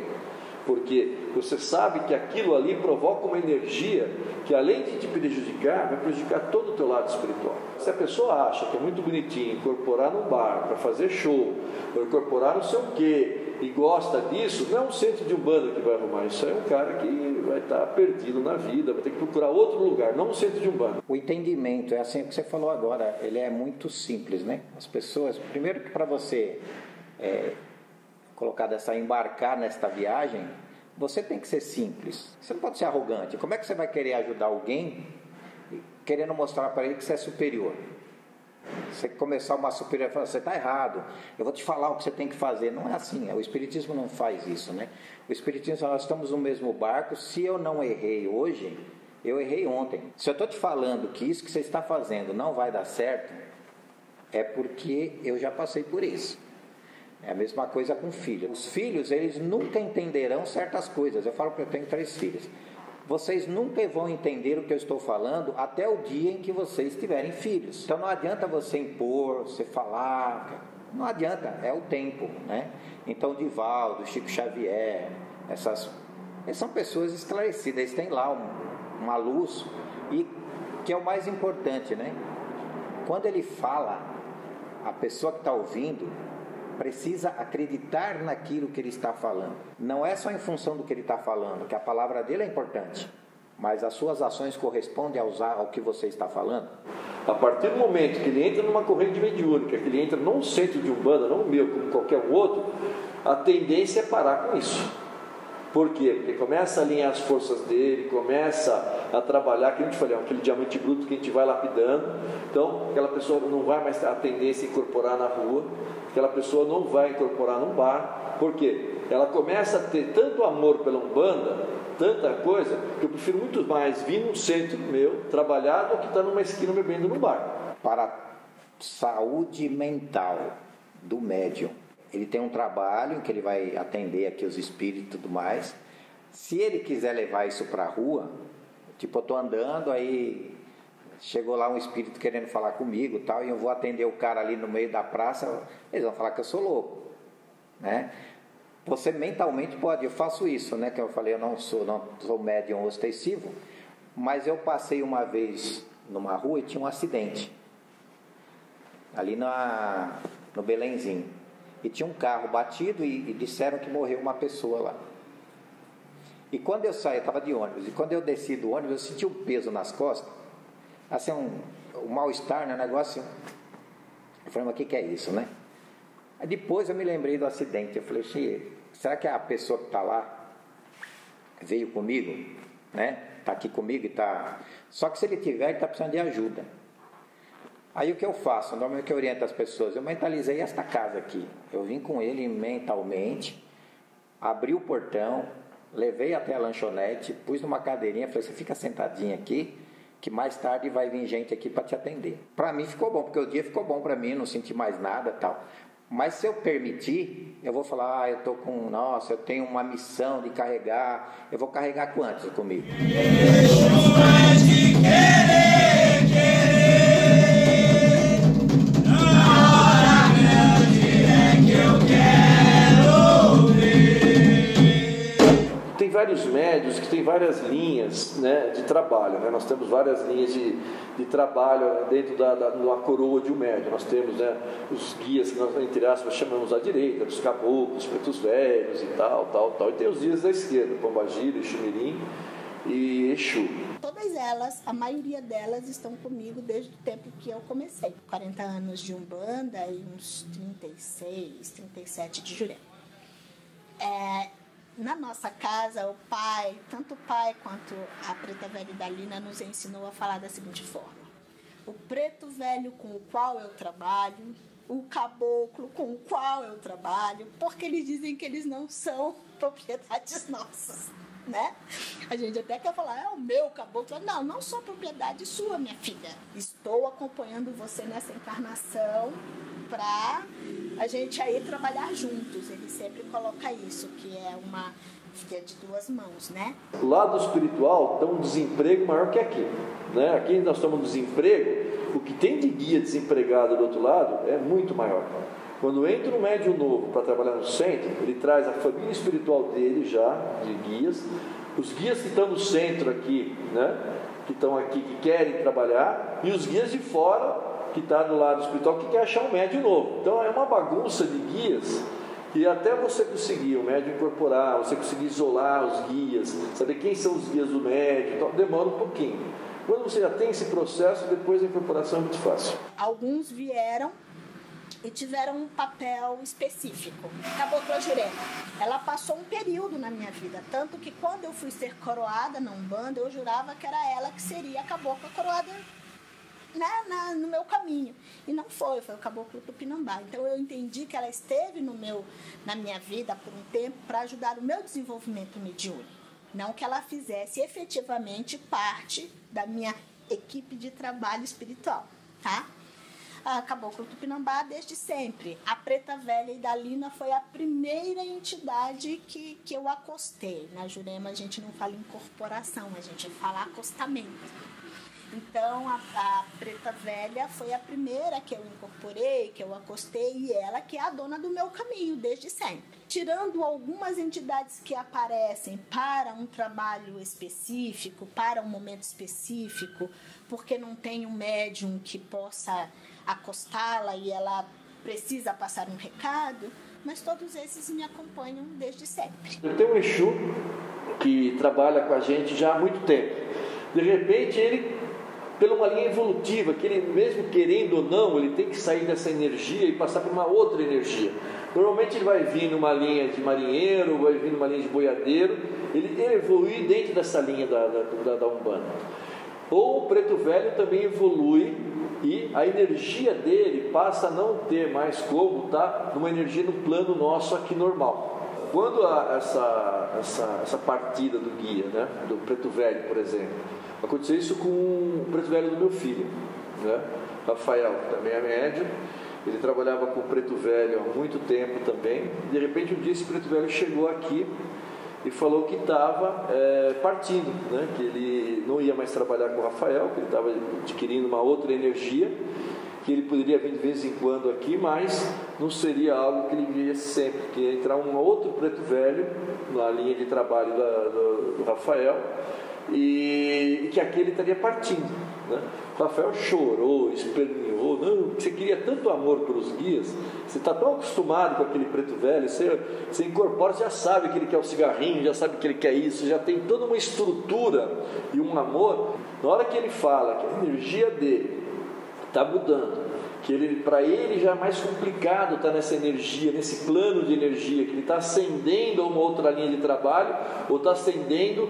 Porque você sabe que aquilo ali provoca uma energia que, além de te prejudicar, vai prejudicar todo o teu lado espiritual. Se a pessoa acha que é muito bonitinho incorporar num bar para fazer show, ou incorporar não sei o quê, e gosta disso, não é um centro de Umbanda que vai arrumar. Isso é um cara que vai estar perdido na vida, vai ter que procurar outro lugar, não um centro de Umbanda. O entendimento, é assim que você falou agora, ele é muito simples, né? As pessoas, primeiro que para você... colocar dessa, embarcar nesta viagem, você tem que ser simples. Você não pode ser arrogante. Como é que você vai querer ajudar alguém querendo mostrar para ele que você é superior? Você começar uma superior falando, você está errado, eu vou te falar o que você tem que fazer. Não é assim, o Espiritismo não faz isso, né? O Espiritismo, nós estamos no mesmo barco, se eu não errei hoje, eu errei ontem. Se eu estou te falando que isso que você está fazendo não vai dar certo, é porque eu já passei por isso. É a mesma coisa com filhos. Os filhos, eles nunca entenderão certas coisas. Eu falo que eu tenho 3 filhos. Vocês nunca vão entender o que eu estou falando até o dia em que vocês tiverem filhos. Então não adianta você impor, você falar. Não adianta, é o tempo, né? Então Divaldo, Chico Xavier, essas são pessoas esclarecidas. Eles têm lá uma luz, e que é o mais importante, né? Quando ele fala, a pessoa que está ouvindo precisa acreditar naquilo que ele está falando. Não é só em função do que ele está falando, que a palavra dele é importante, mas as suas ações correspondem ao que você está falando. A partir do momento que ele entra numa corrente mediúnica, que ele entra num centro de Umbanda, não o meu, como qualquer outro, a tendência é parar com isso. Por quê? Porque começa a alinhar as forças dele, começa a trabalhar, que a gente falou, aquele diamante bruto que a gente vai lapidando. Então, aquela pessoa não vai mais ter a tendência a incorporar na rua, aquela pessoa não vai incorporar num bar. Por quê? Ela começa a ter tanto amor pela Umbanda, tanta coisa, que eu prefiro muito mais vir num centro meu, trabalhado, do que estar numa esquina bebendo num bar. Para a saúde mental do médium, ele tem um trabalho em que ele vai atender aqui os espíritos e tudo mais. Se ele quiser levar isso para a rua, tipo, eu estou andando, aí chegou lá um espírito querendo falar comigo e tal, e eu vou atender o cara ali no meio da praça, eles vão falar que eu sou louco. né? Você mentalmente pode, eu faço isso, né? Que eu falei, eu não sou médium ostensivo, mas eu passei uma vez numa rua e tinha um acidente ali no Belenzinho, e tinha um carro batido e disseram que morreu uma pessoa lá. E quando eu saí, eu estava de ônibus, e quando eu desci do ônibus, eu senti um peso nas costas, assim, um mal-estar, né? Um negócio assim. Eu falei, mas o que é isso, né? Aí depois eu me lembrei do acidente. Eu falei, será que a pessoa que está lá veio comigo, né? Está aqui comigo e está... Só que se ele tiver, ele está precisando de ajuda. Aí o que eu faço? Normalmente que eu oriento as pessoas, eu mentalizei esta casa aqui. Eu vim com ele mentalmente, abri o portão, levei até a lanchonete, pus numa cadeirinha, falei, você fica sentadinho aqui, que mais tarde vai vir gente aqui para te atender. Para mim ficou bom, porque o dia ficou bom para mim, não senti mais nada e tal. Mas se eu permitir, eu vou falar, eu tô com, nossa, eu tenho uma missão de carregar, eu vou carregar quantos comigo? Tem vários médios que tem várias linhas, né, de trabalho, né? Nós temos várias linhas de trabalho dentro da coroa de um médio. Nós temos, né, os guias que nós, entre aspas, chamamos à direita, dos caboclos, pretos velhos e tal. E tem os guias da esquerda, Pombagira, Exumirim e Exu. Todas elas, a maioria delas estão comigo desde o tempo que eu comecei. 40 anos de Umbanda e uns 36, 37 de Jurema. Na nossa casa, o pai, tanto o pai quanto a Preta Velha Dalina, nos ensinou a falar da seguinte forma. O preto velho com o qual eu trabalho, o caboclo com o qual eu trabalho, porque eles dizem que eles não são propriedades nossas, né? A gente até quer falar, é o meu caboclo. Não, não sou propriedade sua, minha filha. Estou acompanhando você nessa encarnação para... a gente aí trabalhar juntos, ele sempre coloca isso, que é uma via de duas mãos, né? O lado espiritual tem um desemprego maior que aqui, né? Aqui nós estamos no desemprego, o que tem de guia desempregado do outro lado é muito maior. Quando entra um médium novo para trabalhar no centro, ele traz a família espiritual dele já, de guias, os guias que estão no centro aqui, né? Que estão aqui, que querem trabalhar, e os guias de fora, que está do lado espiritual, que quer achar um médium novo. Então é uma bagunça de guias, e até você conseguir o médium incorporar, você conseguir isolar os guias, saber quem são os guias do médium, então demora um pouquinho. Quando você já tem esse processo, depois a incorporação é muito fácil. Alguns vieram e tiveram um papel específico. Cabocla Jurema, ela passou um período na minha vida, tanto que quando eu fui ser coroada na Umbanda, eu jurava que era ela que seria a cabocla coroada, no meu caminho, e não foi o Caboclo Tupinambá. Então eu entendi que ela esteve na minha vida por um tempo para ajudar o meu desenvolvimento mediúnico, não que ela fizesse efetivamente parte da minha equipe de trabalho espiritual, tá? A Caboclo Tupinambá desde sempre, a Preta Velha e Dalina foi a primeira entidade que eu acostei. Na Jurema a gente não fala incorporação, a gente fala acostamento. Então, a Preta Velha foi a primeira que eu incorporei, que eu acostei, e ela que é a dona do meu caminho, desde sempre. Tirando algumas entidades que aparecem para um trabalho específico, para um momento específico, porque não tem um médium que possa acostá-la e ela precisa passar um recado, mas todos esses me acompanham desde sempre. Eu tenho um Exu que trabalha com a gente já há muito tempo. De repente, ele... pela uma linha evolutiva, que ele mesmo querendo ou não, ele tem que sair dessa energia e passar por uma outra energia. Normalmente ele vai vir numa linha de marinheiro, vai vir numa linha de boiadeiro, ele evolui dentro dessa linha da Umbanda. Ou o preto velho também evolui e a energia dele passa a não ter mais como estar numa energia no plano nosso aqui normal. Quando essa partida do guia, né, do preto velho, por exemplo, aconteceu isso com o preto velho do meu filho, né? Rafael, também é médium, ele trabalhava com o preto velho há muito tempo também. De repente um dia esse preto velho chegou aqui e falou que estava partindo, né? Que ele não ia mais trabalhar com o Rafael, que ele estava adquirindo uma outra energia, que ele poderia vir de vez em quando aqui, mas não seria algo que ele viria sempre, que ia entrar um outro preto velho na linha de trabalho do Rafael, e que aqui ele estaria partindo, né? O Rafael chorou, esperneou, não, você queria tanto amor pelos guias, você está tão acostumado com aquele preto velho, você incorpora, você já sabe que ele quer um cigarrinho, já sabe que ele quer isso, já tem toda uma estrutura e um amor. Na hora que ele fala que a energia dele está mudando, que ele, para ele já é mais complicado estar nessa energia, nesse plano de energia, que ele está ascendendo a uma outra linha de trabalho, ou está ascendendo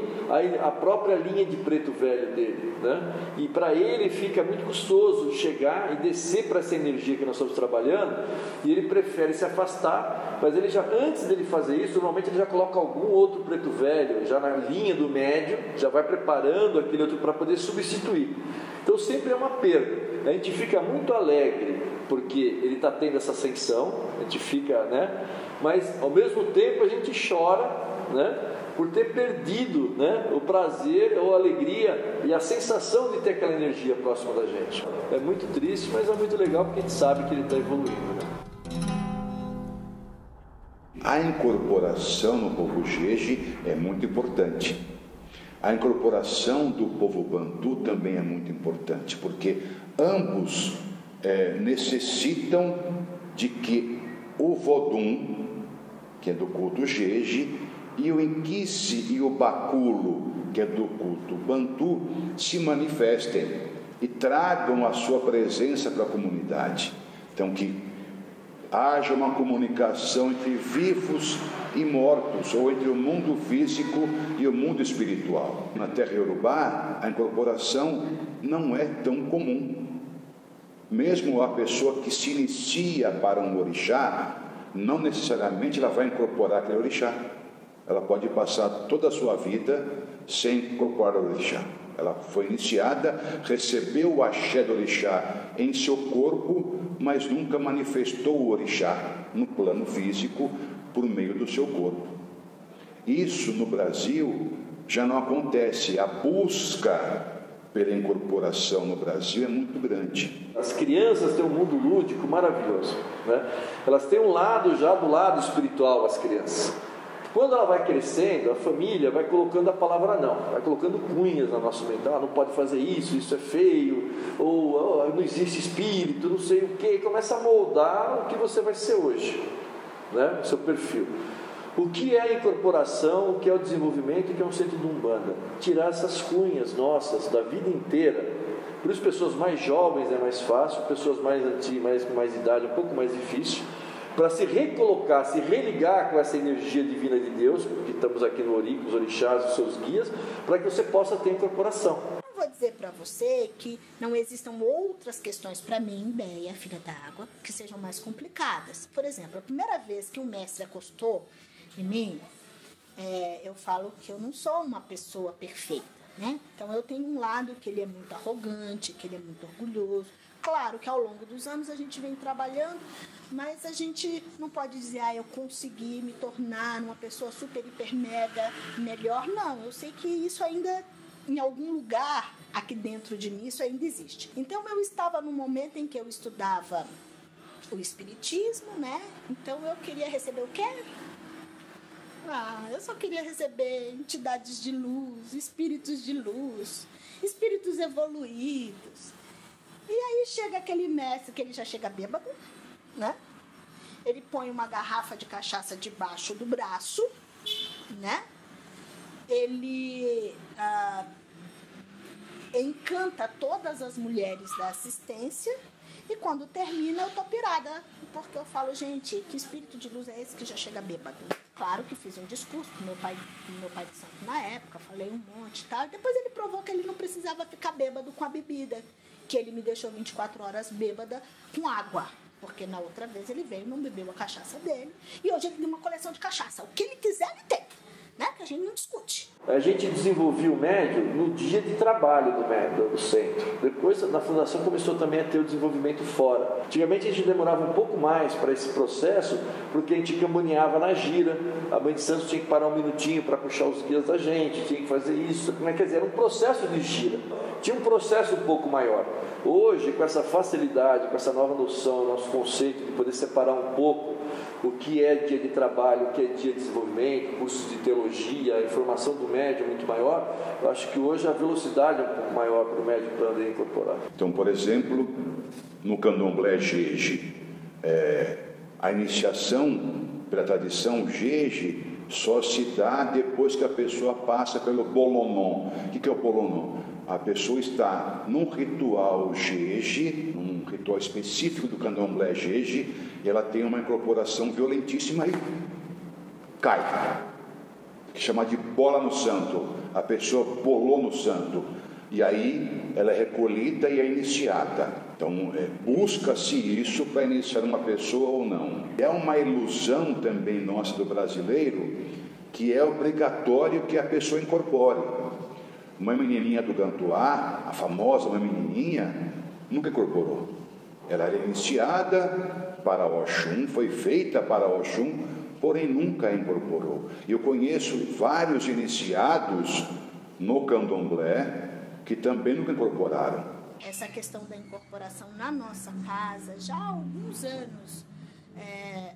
a própria linha de preto velho dele, né? E para ele fica muito custoso chegar e descer para essa energia que nós estamos trabalhando, e ele prefere se afastar, mas ele já, antes dele fazer isso, normalmente ele já coloca algum outro preto velho, já na linha do médio, já vai preparando aquele outro para poder substituir. Então sempre é uma perda. A gente fica muito alegre porque ele está tendo essa ascensão, a gente fica, né? Mas ao mesmo tempo a gente chora, né? Por ter perdido, né? O prazer ou a alegria e a sensação de ter aquela energia próxima da gente. É muito triste, mas é muito legal porque a gente sabe que ele está evoluindo, né? A incorporação no povo Jeje é muito importante. A incorporação do povo Bantu também é muito importante, porque ambos necessitam de que o Vodum, que é do culto Jeje, e o Nkisi e o Bakulo, que é do culto Bantu, se manifestem e tragam a sua presença para a comunidade. Então, que haja uma comunicação entre vivos e mortos, ou entre o mundo físico e o mundo espiritual. Na terra Iorubá, a incorporação não é tão comum. Mesmo a pessoa que se inicia para um orixá, não necessariamente ela vai incorporar aquele orixá. Ela pode passar toda a sua vida sem incorporar o orixá. Ela foi iniciada, recebeu o axé do orixá em seu corpo, mas nunca manifestou o orixá no plano físico por meio do seu corpo. Isso no Brasil já não acontece. A busca pela incorporação no Brasil é muito grande. As crianças têm um mundo lúdico maravilhoso, né? Elas têm um lado já do lado espiritual, as crianças. Quando ela vai crescendo, a família vai colocando a palavra não, vai colocando cunhas na nossa mente. Ah, não pode fazer isso, isso é feio, ou oh, não existe espírito, não sei o quê. Começa a moldar o que você vai ser hoje, né? O seu perfil. O que é a incorporação, o que é o desenvolvimento, o que é um centro de Umbanda? Tirar essas cunhas nossas da vida inteira. Para as pessoas mais jovens é mais fácil, pessoas mais antigas, mais idade é um pouco mais difícil. Para se recolocar, se religar com essa energia divina de Deus, porque estamos aqui no Ori, com os orixás, os seus guias, para que você possa ter incorporação. Não vou dizer para você que não existam outras questões para mim, Béia, filha d'água, que sejam mais complicadas. Por exemplo, a primeira vez que o mestre acostou em mim, eu falo que eu não sou uma pessoa perfeita, né? Então eu tenho um lado que ele é muito arrogante, que ele é muito orgulhoso. Claro que ao longo dos anos a gente vem trabalhando, mas a gente não pode dizer, ah, eu consegui me tornar uma pessoa super, hiper, mega, melhor. Não, eu sei que isso ainda, em algum lugar aqui dentro de mim, isso ainda existe. Então eu estava num momento em que eu estudava o Espiritismo, né? Então eu queria receber o quê? Ah, eu só queria receber entidades de luz, espíritos evoluídos. E aí chega aquele mestre que ele já chega bêbado, né? Ele põe uma garrafa de cachaça debaixo do braço, né? Ele encanta todas as mulheres da assistência. E quando termina, eu tô pirada, porque eu falo, gente, que espírito de luz é esse que já chega bêbado? Claro que fiz um discurso pro meu pai de santo na época, falei um monte e tal. Depois ele provou que ele não precisava ficar bêbado com a bebida, que ele me deixou 24 horas bêbada com água, porque na outra vez ele veio e não bebeu a cachaça dele. E hoje ele tem uma coleção de cachaça, o que ele quiser ele tem. né? Que a gente não discute. A gente desenvolveu o médium no dia de trabalho do médium do centro. Depois, na fundação, começou também a ter o desenvolvimento fora. Antigamente, a gente demorava um pouco mais para esse processo, porque a gente camboneava na gira. A mãe de Santos tinha que parar um minutinho para puxar os guias da gente, tinha que fazer isso. Quer dizer, era um processo de gira. Tinha um processo um pouco maior. Hoje, com essa facilidade, com essa nova noção, nosso conceito de poder separar um pouco o que é dia de trabalho, o que é dia de desenvolvimento, cursos de teologia, a informação do médium muito maior, eu acho que hoje a velocidade é um pouco maior para o médium poder incorporar. Então, por exemplo, no Candomblé Jeje, a iniciação pela tradição Jeje só se dá depois que a pessoa passa pelo bolomom. O que é o bolomom? A pessoa está num ritual Jeje, num ritual específico do Candomblé Jeje, e ela tem uma incorporação violentíssima e cai. Chama de bola no santo. A pessoa bolou no santo. E aí ela é recolhida e é iniciada. Então, busca-se isso para iniciar uma pessoa ou não. É uma ilusão também nossa do brasileiro que é obrigatório que a pessoa incorpore. Mãe Menininha do Gantoá, a famosa Mãe Menininha, nunca incorporou. Ela era iniciada para Oxum, foi feita para Oxum, porém nunca incorporou. Eu conheço vários iniciados no Candomblé que também nunca incorporaram. Essa questão da incorporação na nossa casa, já há alguns anos,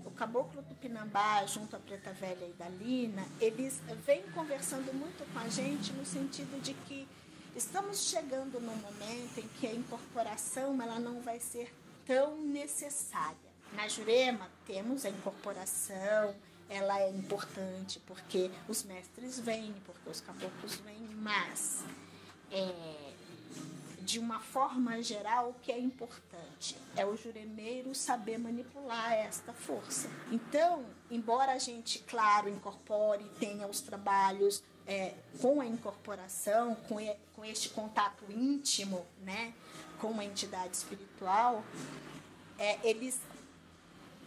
o Caboclo Tupinambá, junto à Preta Velha e Dalina, eles vêm conversando muito com a gente no sentido de que estamos chegando num momento em que a incorporação ela não vai ser tão necessária. Na Jurema temos a incorporação, ela é importante porque os mestres vêm, porque os caboclos vêm, mas... de uma forma geral, o que é importante é o juremeiro saber manipular esta força. Então, embora a gente, claro, incorpore, tenha os trabalhos com a incorporação, com este contato íntimo, né, com a entidade espiritual,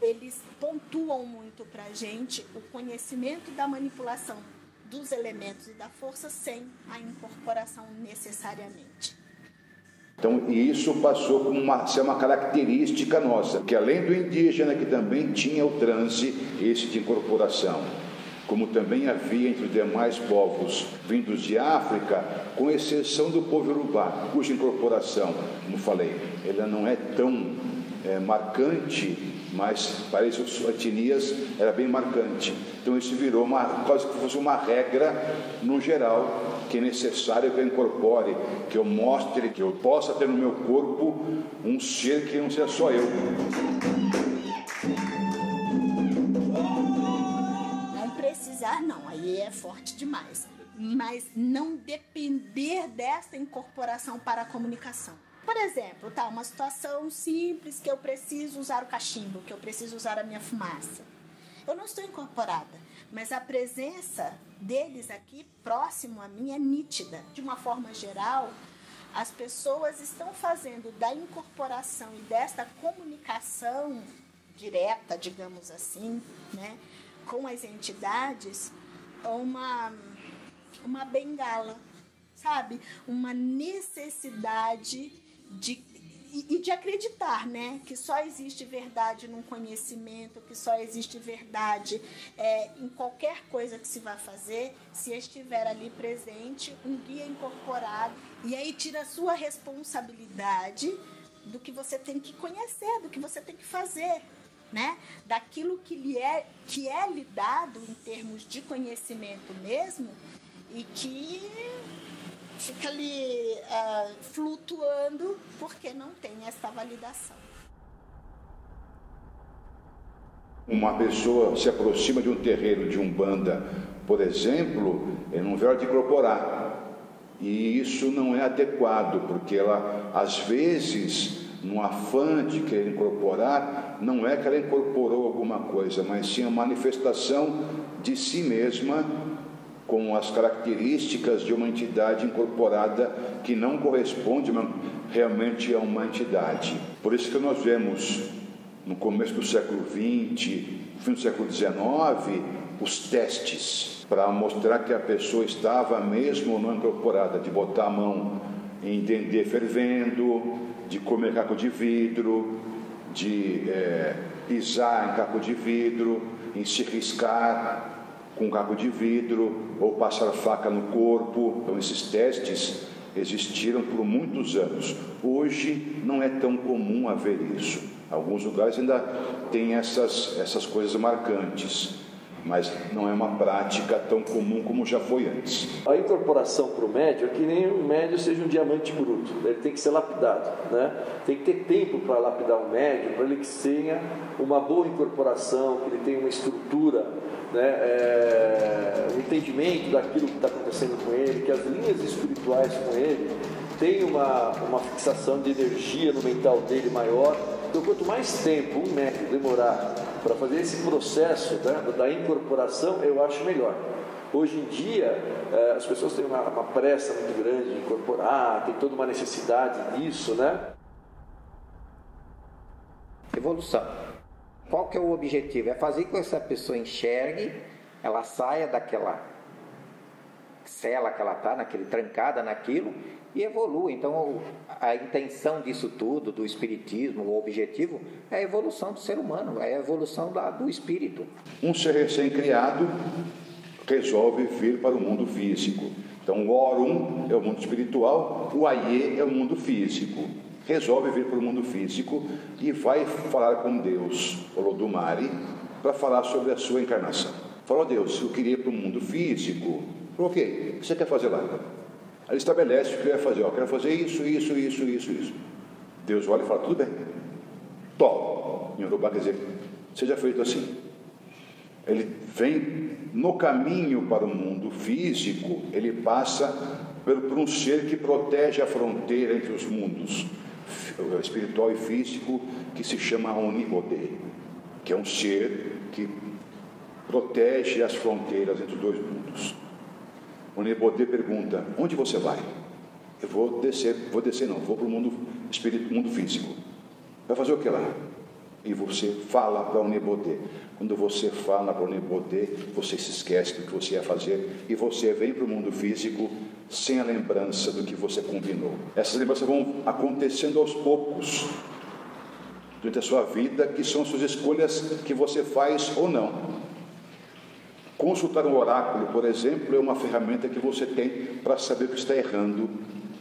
eles pontuam muito para a gente o conhecimento da manipulação dos elementos e da força sem a incorporação necessariamente. Então, isso passou a ser uma característica nossa, que além do indígena, que também tinha o transe esse de incorporação, como também havia entre os demais povos vindos de África, com exceção do povo Iorubá, cuja incorporação, como falei, ela não é tão marcante, mas para essas etnias era bem marcante. Então, isso virou quase que fosse uma regra no geral, que é necessário que eu incorpore, que eu mostre, que eu possa ter no meu corpo um ser que não seja só eu. Não precisar não, aí é forte demais. Mas não depender dessa incorporação para a comunicação. Por exemplo, tá, uma situação simples que eu preciso usar o cachimbo, que eu preciso usar a minha fumaça. Eu não estou incorporada, mas a presença deles aqui próximo a mim é nítida. De uma forma geral, as pessoas estão fazendo da incorporação e desta comunicação direta, digamos assim, né, com as entidades, uma bengala, sabe? Uma necessidade de acreditar, né, que só existe verdade num conhecimento, que só existe verdade em qualquer coisa que se vá fazer, se estiver ali presente um guia incorporado. E aí tira a sua responsabilidade do que você tem que conhecer, do que você tem que fazer, né, daquilo que é lhe dado em termos de conhecimento mesmo e que... fica ali flutuando porque não tem essa validação. Uma pessoa se aproxima de um terreiro de Umbanda, por exemplo, ele não vai te incorporar. E isso não é adequado, porque ela, às vezes, no afã de querer incorporar, não é que ela incorporou alguma coisa, mas sim a manifestação de si mesma, com as características de uma entidade incorporada que não corresponde realmente a uma entidade. Por isso que nós vemos no começo do século XX, no fim do século XIX, os testes para mostrar que a pessoa estava mesmo não incorporada, de botar a mão em dendê fervendo, de comer caco de vidro, de pisar em caco de vidro, em se riscar com caco de vidro, ou passar faca no corpo. Então, esses testes existiram por muitos anos. Hoje não é tão comum haver isso. Alguns lugares ainda têm essas coisas marcantes, mas não é uma prática tão comum como já foi antes. A incorporação para o médium é que nem o médium seja um diamante bruto, ele tem que ser lapidado, né? Tem que ter tempo para lapidar o médium, para ele que tenha uma boa incorporação, que ele tenha uma estrutura, né? Um entendimento daquilo que está acontecendo com ele, que as linhas espirituais com ele tenham uma fixação de energia no mental dele maior. Então, quanto mais tempo um médium demorar para fazer esse processo, né, da incorporação, eu acho melhor. Hoje em dia, as pessoas têm uma pressa muito grande de incorporar, tem toda uma necessidade disso, né? Evolução. Qual que é o objetivo? É fazer com que essa pessoa enxergue, ela saia daquela cela que ela está, trancada naquilo, e evolua. Então, a intenção disso tudo, do espiritismo, o objetivo, é a evolução do ser humano, é a evolução do espírito. Um ser recém-criado resolve vir para o mundo físico. Então, o Orum é o mundo espiritual, o Aie é o mundo físico. Resolve vir para o mundo físico e vai falar com Deus, Olodumari, para falar sobre a sua encarnação. Fala: oh, Deus, eu queria ir para o mundo físico. Ok, o que você quer fazer lá? Ele estabelece o que ele vai fazer. Eu quero fazer isso. Deus olha e fala: tudo bem. Tó. Em Iorubá quer dizer: seja feito assim. Ele vem no caminho para o mundo físico, ele passa por um ser que protege a fronteira entre os mundos, espiritual e físico, que se chama Onibodê, que é um ser que protege as fronteiras entre os dois mundos. O Nebodê pergunta: onde você vai? Eu vou para o mundo espírito, mundo físico. Vai fazer o que lá? E você fala para o Nebodê. Quando você fala para o Nebodê, você se esquece do que você ia fazer e você vem para o mundo físico sem a lembrança do que você combinou. Essas lembranças vão acontecendo aos poucos durante a sua vida, que são suas escolhas que você faz ou não. Consultar um oráculo, por exemplo, é uma ferramenta que você tem para saber que está errando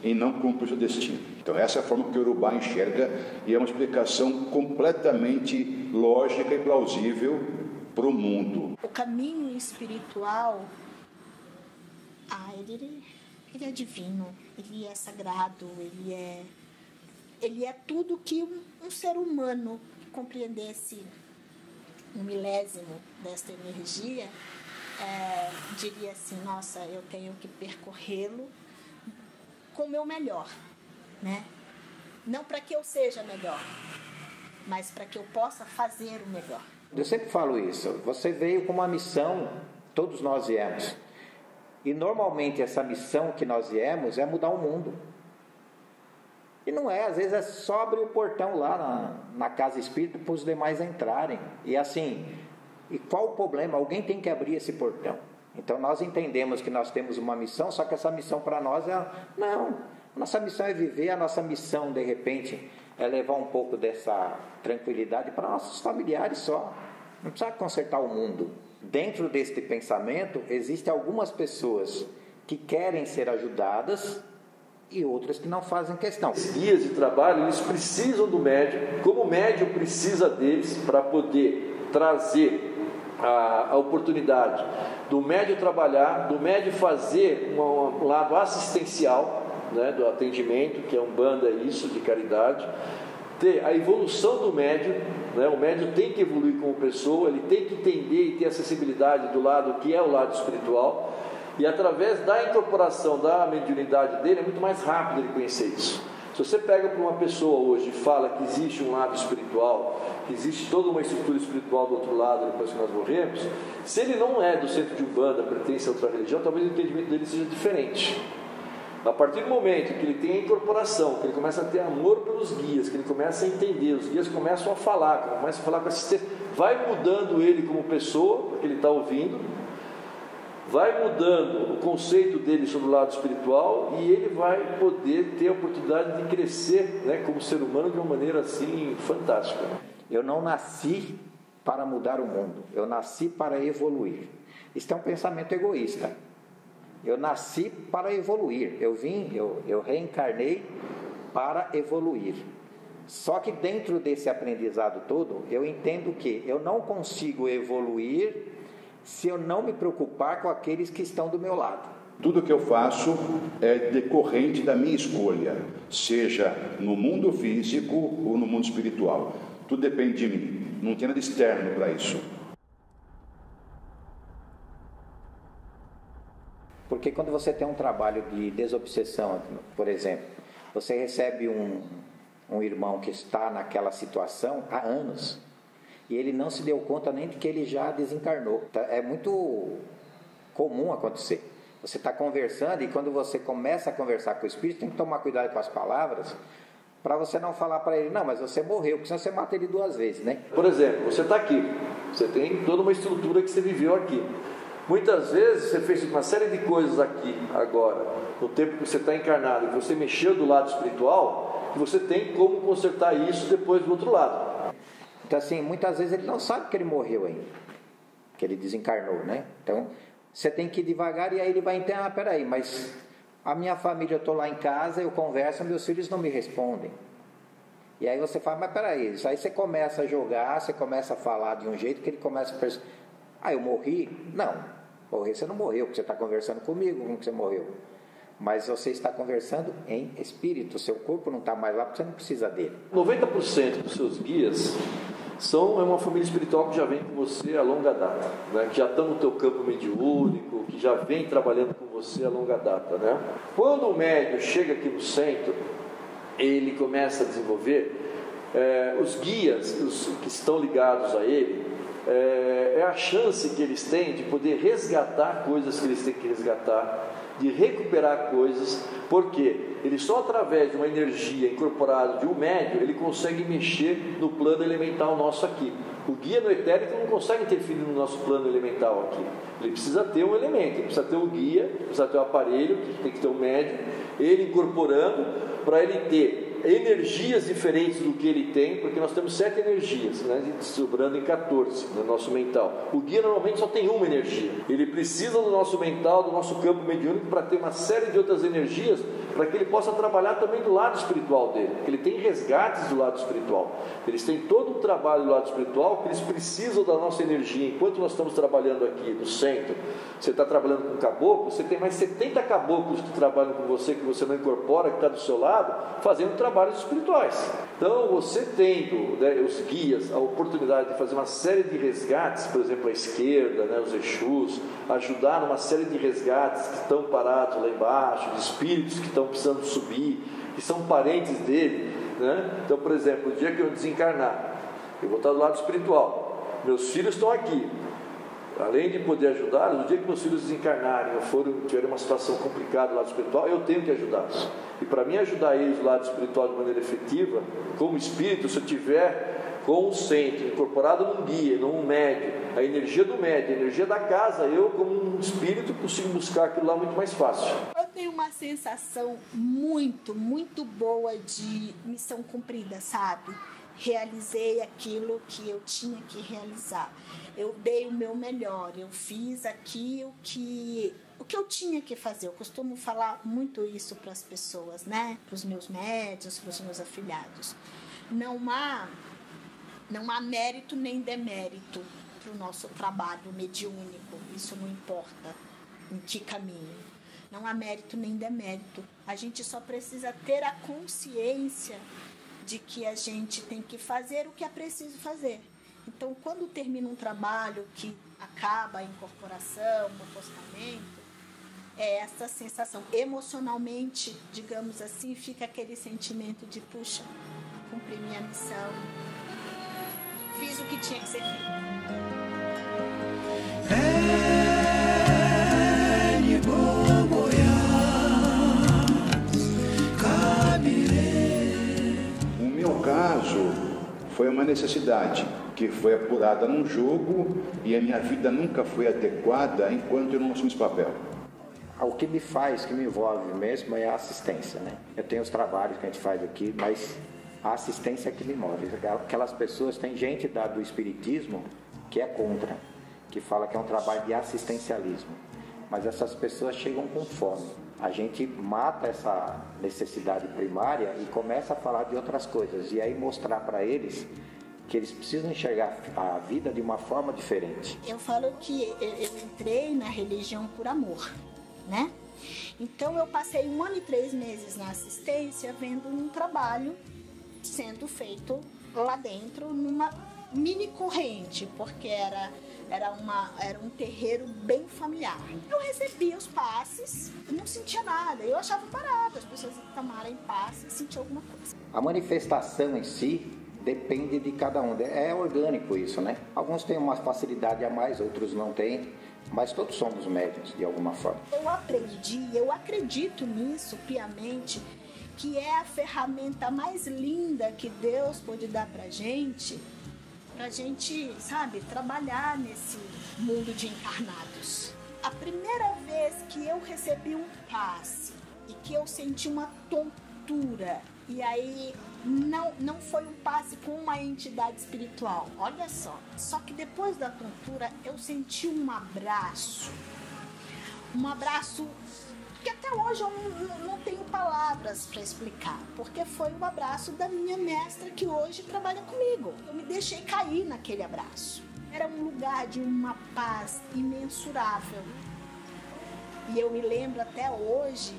em não cumprir o seu destino. Então, essa é a forma que o Iorubá enxerga e é uma explicação completamente lógica e plausível para o mundo. O caminho espiritual, ele é divino, ele é sagrado, ele é tudo que um ser humano compreendesse um milésimo desta energia, diria assim: nossa, eu tenho que percorrê-lo com o meu melhor, né? Não para que eu seja melhor, mas para que eu possa fazer o melhor. Eu sempre falo isso: você veio com uma missão, todos nós viemos, e normalmente essa missão que nós viemos é mudar o mundo. E não é, às vezes é só abrir o portão lá na casa espírita para os demais entrarem. E assim, e qual o problema? Alguém tem que abrir esse portão. Então nós entendemos que nós temos uma missão, só que essa missão para nós é... Não, nossa missão é viver, a nossa missão de repente é levar um pouco dessa tranquilidade para nossos familiares só. Não precisa consertar o mundo. Dentro deste pensamento, existem algumas pessoas que querem ser ajudadas e outras que não fazem questão. Os guias de trabalho, eles precisam do médium, como o médium precisa deles para poder trazer a oportunidade do médium trabalhar, do médium fazer um lado assistencial, né, do atendimento, que a Umbanda é isso, de caridade, ter a evolução do médium, né, o médium tem que evoluir como pessoa, ele tem que entender e ter acessibilidade do lado que é o lado espiritual. E através da incorporação da mediunidade dele, é muito mais rápido ele conhecer isso. Se você pega para uma pessoa hoje e fala que existe um lado espiritual, que existe toda uma estrutura espiritual do outro lado depois que nós morremos, se ele não é do centro de Umbanda, pertence a outra religião, talvez o entendimento dele seja diferente. A partir do momento que ele tem a incorporação, que ele começa a ter amor pelos guias, que ele começa a entender, os guias começam a falar, com assistência, vai mudando ele como pessoa, porque ele está ouvindo, vai mudando o conceito dele sobre o lado espiritual e ele vai poder ter a oportunidade de crescer, né, como ser humano de uma maneira assim fantástica. Eu não nasci para mudar o mundo, eu nasci para evoluir. Isso é um pensamento egoísta. Eu nasci para evoluir, eu reencarnei para evoluir. Só que dentro desse aprendizado todo, eu entendo que eu não consigo evoluir se eu não me preocupar com aqueles que estão do meu lado. Tudo que eu faço é decorrente da minha escolha, seja no mundo físico ou no mundo espiritual. Tudo depende de mim, não tem nada externo para isso. Porque quando você tem um trabalho de desobsessão, por exemplo, você recebe um irmão que está naquela situação há anos e ele não se deu conta nem de que ele já desencarnou. É muito comum acontecer. Você está conversando e quando você começa a conversar com o espírito, tem que tomar cuidado com as palavras para você não falar para ele, não, mas você morreu, porque senão você mata ele duas vezes, né? Por exemplo, você está aqui, você tem toda uma estrutura que você viveu aqui. Muitas vezes você fez uma série de coisas aqui, agora, no tempo que você está encarnado, que você mexeu do lado espiritual, que você tem como consertar isso depois do outro lado. Então, assim, muitas vezes ele não sabe que ele morreu ainda, que ele desencarnou, né? Então, você tem que ir devagar e aí ele vai entender, ah, peraí, mas a minha família, eu estou lá em casa, eu converso, meus filhos não me respondem. E aí você fala, mas peraí, isso aí você começa a jogar, você começa a falar de um jeito que ele começa a perceber, ah, eu morri? Não. Morrer, você não morreu, porque você está conversando comigo, como que você morreu. Mas você está conversando em espírito, seu corpo não está mais lá, porque você não precisa dele. 90% dos seus guias são uma família espiritual que já vem com você a longa data, né? Que já estão no teu campo mediúnico, que já vem trabalhando com você a longa data, né? Quando o médium chega aqui no centro, ele começa a desenvolver os guias, os que estão ligados a ele. É a chance que eles têm de poder resgatar coisas que eles têm que resgatar, de recuperar coisas, porque ele só através de uma energia incorporada de um médium, ele consegue mexer no plano elemental nosso aqui. O guia no etérico não consegue interferir no nosso plano elemental aqui. Ele precisa ter um elemento, ele precisa ter um guia, precisa ter um aparelho, tem que ter um médium, ele incorporando para ele ter energias diferentes do que ele tem, porque nós temos 7 energias, né, sobrando em 14 no nosso mental. O guia normalmente só tem uma energia. Ele precisa do nosso mental, do nosso campo mediúnico, para ter uma série de outras energias, para que ele possa trabalhar também do lado espiritual dele. Ele tem resgates do lado espiritual. Eles têm todo um trabalho do lado espiritual, que eles precisam da nossa energia. Enquanto nós estamos trabalhando aqui no centro, você está trabalhando com caboclo, você tem mais 70 caboclos que trabalham com você, que você não incorpora, que está do seu lado, fazendo trabalhos espirituais. Então, você tendo, né, os guias, a oportunidade de fazer uma série de resgates, por exemplo, a esquerda, né, os Exus, ajudar numa série de resgates que estão parados lá embaixo, de espíritos que estão precisando subir, que são parentes dele, né? Então, por exemplo, o dia que eu desencarnar, eu vou estar do lado espiritual, meus filhos estão aqui. Além de poder ajudar, no dia que meus filhos desencarnarem ou tiverem uma situação complicada do lado espiritual, eu tenho que ajudá-los. E para mim ajudar eles do lado espiritual de maneira efetiva, como espírito, se eu tiver com o centro, incorporado num guia, num médium, a energia do médium, a energia da casa, eu como um espírito consigo buscar aquilo lá muito mais fácil. Eu tenho uma sensação muito, muito boa de missão cumprida, sabe? Realizei aquilo que eu tinha que realizar. Eu dei o meu melhor, eu fiz aquilo que eu tinha que fazer. Eu costumo falar muito isso para as pessoas, né? Para os meus médiuns, para os meus afilhados. Não há mérito nem demérito para o nosso trabalho mediúnico. Isso não importa em que caminho. Não há mérito nem demérito. A gente só precisa ter a consciência de que a gente tem que fazer o que é preciso fazer. Então, quando termina um trabalho que acaba a incorporação, o apostamento, é essa sensação. Emocionalmente, digamos assim, fica aquele sentimento de, puxa, cumpri minha missão, fiz o que tinha que ser feito. uma necessidade que foi apurada num jogo e a minha vida nunca foi adequada enquanto eu não assumi esse papel. O que me faz, que me envolve mesmo é a assistência, né? Eu tenho os trabalhos que a gente faz aqui, mas a assistência é que me move. Aquelas pessoas, tem gente do espiritismo que é contra, que fala que é um trabalho de assistencialismo, mas essas pessoas chegam com fome. A gente mata essa necessidade primária e começa a falar de outras coisas, e aí mostrar para eles que eles precisam enxergar a vida de uma forma diferente. Eu falo que eu entrei na religião por amor, né? Então eu passei 1 ano e 3 meses na assistência vendo um trabalho sendo feito lá dentro numa mini corrente, porque era um terreiro bem familiar. Eu recebia os passes, eu não sentia nada, eu achava barato as pessoas tomarem passes e sentiam alguma coisa. A manifestação em si depende de cada um, é orgânico isso, né? Alguns têm uma facilidade a mais, outros não têm, mas todos somos médiuns de alguma forma. Eu aprendi, eu acredito nisso piamente, que é a ferramenta mais linda que Deus pode dar pra gente, sabe, trabalhar nesse mundo de encarnados. A primeira vez que eu recebi um passe e que eu senti uma tontura, e aí não foi um passe com uma entidade espiritual, olha só. Só que depois da tontura eu senti um abraço que até hoje eu não tenho palavras para explicar, porque foi um abraço da minha mestra que hoje trabalha comigo. Eu me deixei cair naquele abraço. Era um lugar de uma paz imensurável. E eu me lembro até hoje,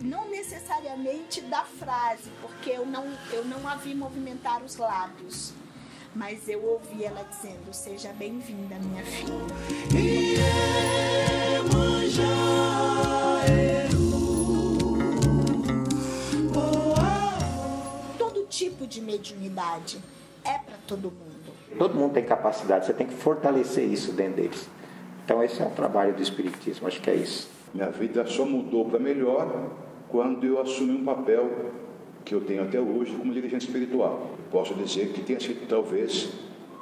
não necessariamente da frase, porque eu não a vi movimentar os lábios, mas eu ouvi ela dizendo: seja bem-vinda, minha filha. Todo tipo de mediunidade é para todo mundo. Todo mundo tem capacidade, você tem que fortalecer isso dentro deles. Então esse é um trabalho do espiritismo, acho que é isso. Minha vida só mudou para melhor quando eu assumi um papel que eu tenho até hoje como dirigente espiritual. Posso dizer que tenha sido talvez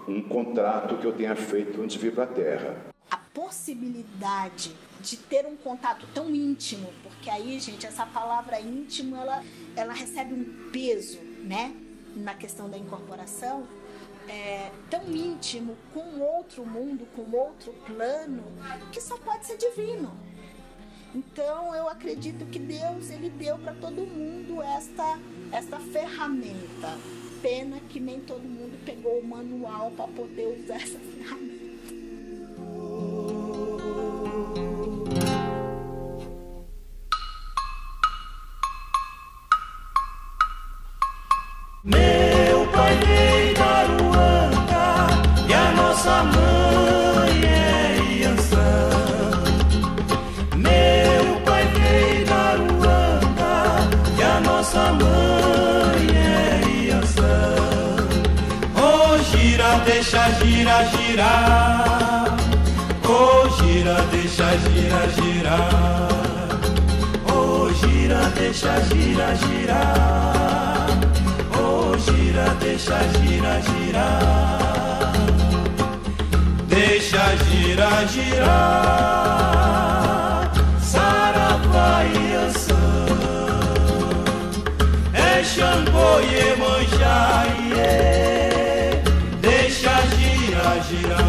um contrato que eu tenha feito antes de vir para a Terra. A possibilidade de ter um contato tão íntimo, porque aí, gente, essa palavra íntimo, ela recebe um peso, né, na questão da incorporação, tão íntimo com outro mundo, com outro plano, que só pode ser divino. Então, eu acredito que Deus, ele deu para todo mundo esta ferramenta. Pena que nem todo mundo pegou o manual para poder usar essa ferramenta. Meu pai veio da Ruanda e a nossa mãe é Iansã. Nossa mãe é Iansã. Oh, gira, deixa girar, girar. Oh, gira, deixa girar, girar. Oh, gira, deixa girar, girar. Oh, gira, deixa girar, girar. Deixa girar, girar. Sarapá e Iansã. Xangô, Iemanjá, Aie, deixa girar, girar.